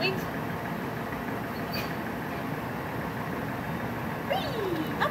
Wait. Whee! Up.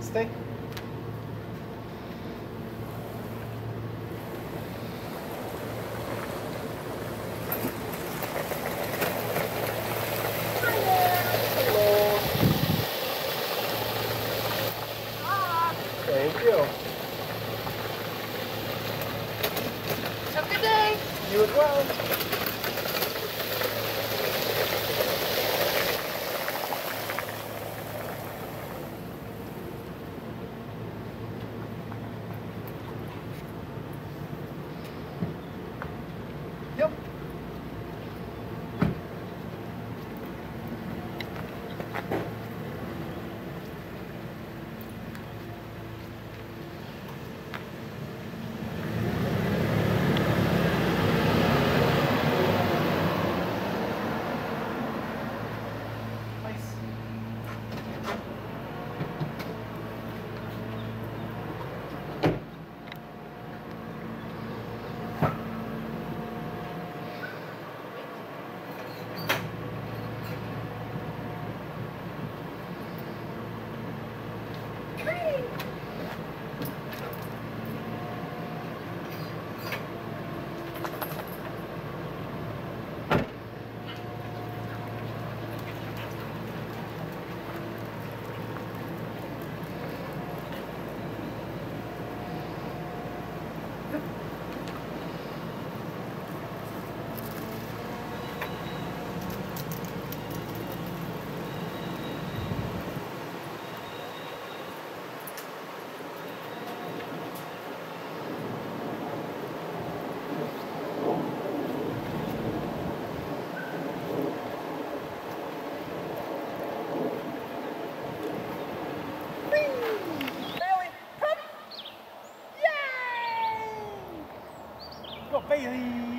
Stay. Thank you. Have a good day. You as well. Bailey!